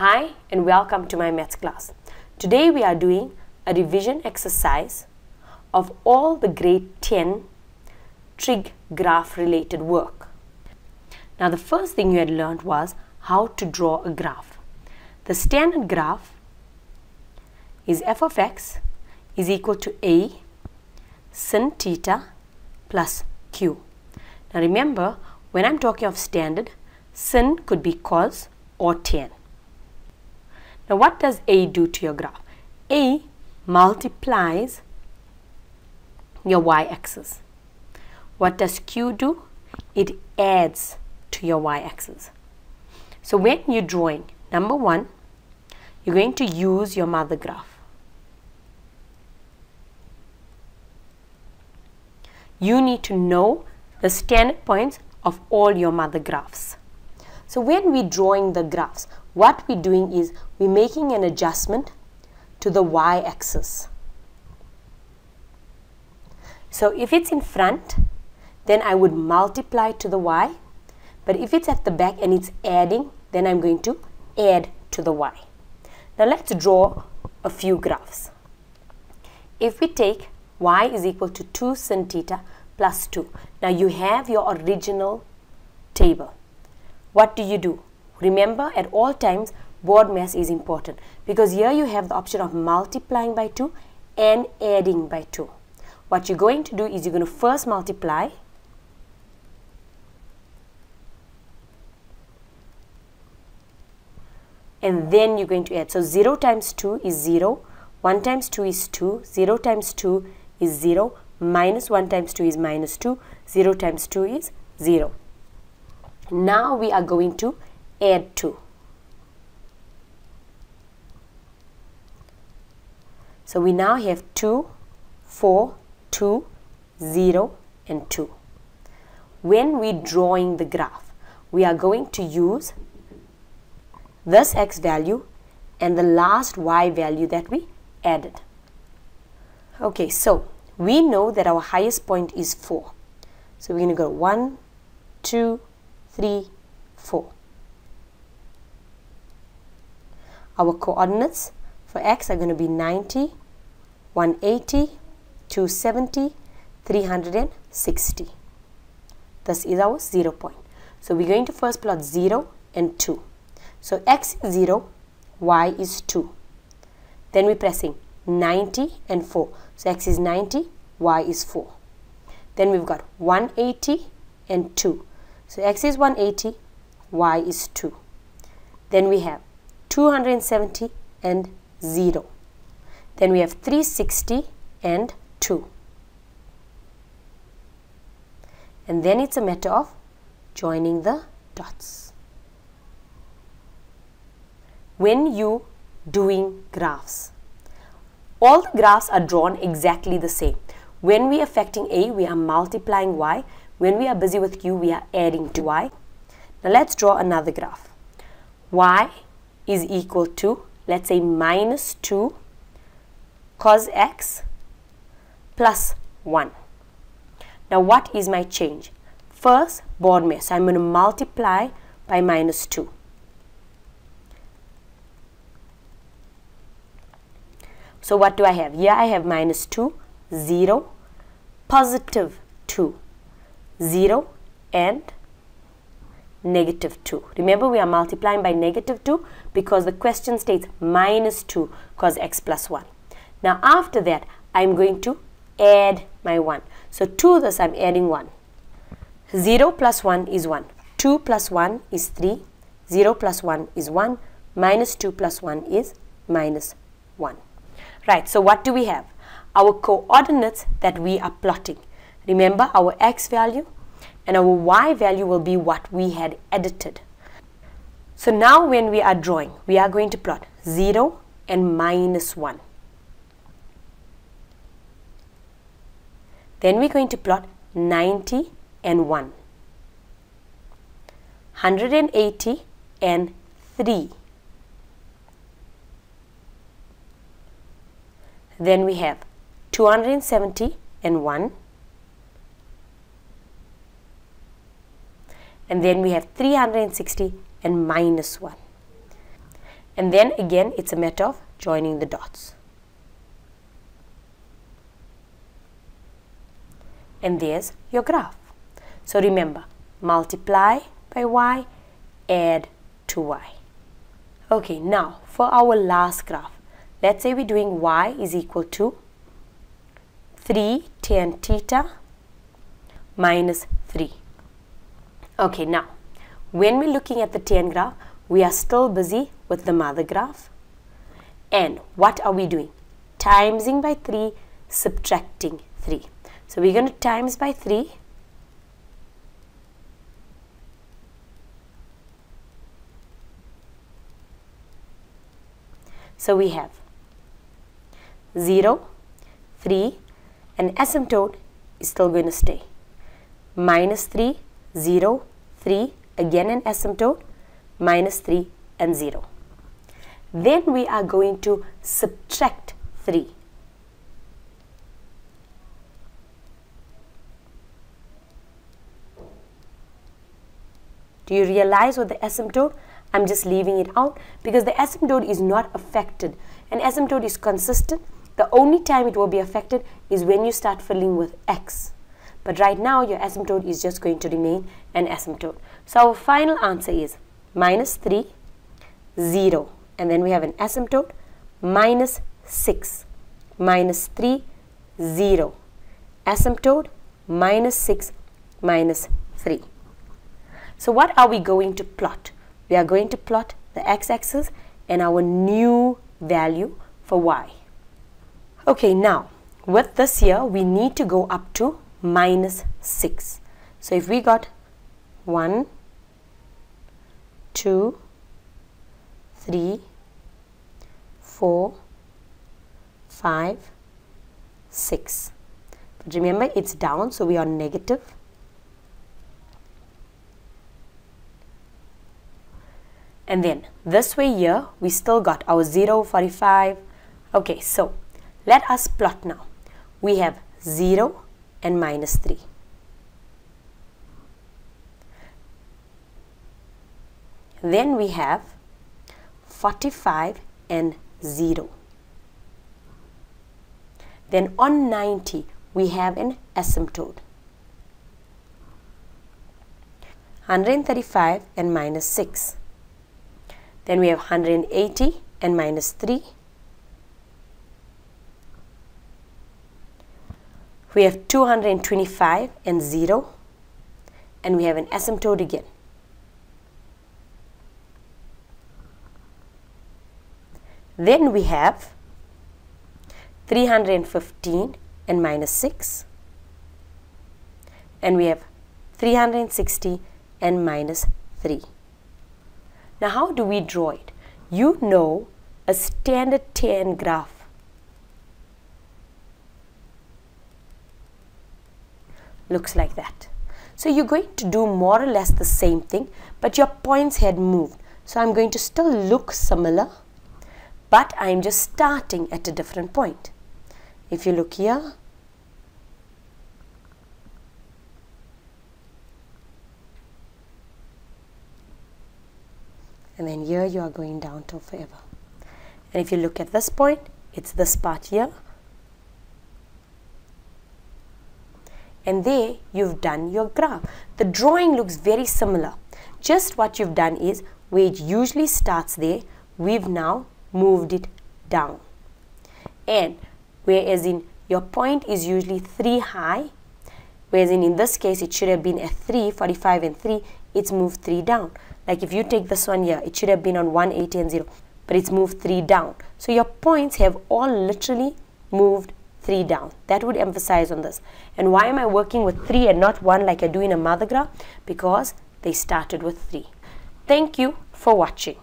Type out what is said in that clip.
Hi and welcome to my maths class. Today we are doing a revision exercise of all the grade 10 trig graph related work. Now the first thing you had learned was how to draw a graph. The standard graph is f of x is equal to a sin theta plus q. Now remember, when I'm talking of standard, sin could be cos or tan. Now what does a do to your graph? A multiplies your y-axis. What does q do? It adds to your y-axis. So when you're drawing, number one, you're going to use your mother graph. You need to know the standard points of all your mother graphs. So when we're drawing the graphs, what we're doing is we're making an adjustment to the y-axis. So if it's in front, then I would multiply to the y, but if it's at the back and it's adding, then I'm going to add to the y. Now let's draw a few graphs. If we take y is equal to 2 sin theta plus 2. Now you have your original table. What do? Remember, at all times board mass is important, because here you have the option of multiplying by 2 and adding by 2. What you're going to do is you're going to first multiply and then you're going to add. So 0 times 2 is 0, 1 times 2 is 2, 0 times 2 is 0, minus 1 times 2 is minus 2, 0 times 2 is 0. Now we are going to add 2. So we now have 2, 4, 2, 0 and 2. When we're drawing the graph, we are going to use this x value and the last y value that we added. Okay, so we know that our highest point is 4. So we're going to go 1, 2, 3, 4. Our coordinates for x are going to be 90, 180, 270, 360. This is our 0 point. So we're going to first plot 0 and 2. So x is 0, y is 2. Then we're pressing 90 and 4. So x is 90, y is 4. Then we've got 180 and 2. So x is 180, y is 2. Then we have 270 and 0. Then we have 360 and 2. And then it's a matter of joining the dots. When you doing graphs, all the graphs are drawn exactly the same. When we are affecting a, we are multiplying y. When we are busy with q, we are adding to y. Now let's draw another graph. Y is equal to, let's say, minus 2 cos x plus 1. Now what is my change? First, board mass. So I'm going to multiply by minus 2. So what do I have? Here I have minus 2, 0, positive 2, 0 and negative 2. Remember, we are multiplying by negative 2 because the question states minus 2 cos x plus 1. Now after that, I'm going to add my 1. So to this I'm adding 1. 0 plus 1 is 1. 2 plus 1 is 3. 0 plus 1 is 1. Minus 2 plus 1 is minus 1. Right, so what do we have? Our coordinates that we are plotting. Remember, our x value and our y value will be what we had edited. So now when we are drawing, we are going to plot 0 and minus 1. Then we're going to plot 90 and 1, 180 and 3. Then we have 270 and 1. And then we have 360 and minus 1. And then again, it's a matter of joining the dots. And there's your graph. So remember, multiply by y, add to y. Okay, now for our last graph, let's say we're doing y is equal to 3 tan theta minus 3. Okay, now when we're looking at the tan graph, we are still busy with the mother graph. And what are we doing? Timesing by 3, subtracting 3. So we're going to times by 3. So we have 0, 3, and asymptote is still going to stay. Minus 3, 0, 3, again an asymptote, minus 3 and 0. Then we are going to subtract 3. Do you realize what the asymptote? I'm just leaving it out because the asymptote is not affected. An asymptote is consistent. The only time it will be affected is when you start filling with x. But right now your asymptote is just going to remain an asymptote. So our final answer is minus 3, 0. And then we have an asymptote, minus 6, minus 3, 0. Asymptote, minus 6, minus 3. So what are we going to plot? We are going to plot the x-axis and our new value for y. Okay, now with this here, we need to go up to minus 6. So if we got 1, 2, 3, 4, 5, 6. But remember, it's down, so we are negative. And then this way here, we still got our 0, 45. Okay, so let us plot now. We have 0 and minus 3. Then we have 45 and 0. Then on 90, we have an asymptote. 135 and minus 6. Then we have 180 and minus 3. We have 225 and 0. And we have an asymptote again. Then we have 315 and minus 6. And we have 360 and minus 3. Now, how do we draw it? You know a standard tan graph. Looks like that. So, you're going to do more or less the same thing, but your points had moved. So, I'm going to still look similar, but I'm just starting at a different point. If you look here, and then here you are going down till forever. And if you look at this point, it's this part here. And there you've done your graph. The drawing looks very similar. Just what you've done is, where it usually starts there, we've now moved it down. And whereas in your point is usually 3 high, whereas in this case it should have been at 3, 45 and 3, it's moved 3 down. Like if you take this one here, it should have been on 180 and 0, but it's moved 3 down. So your points have all literally moved 3 down. That would emphasize on this. And why am I working with 3 and not 1 like I do in a mother graph? Because they started with 3. Thank you for watching.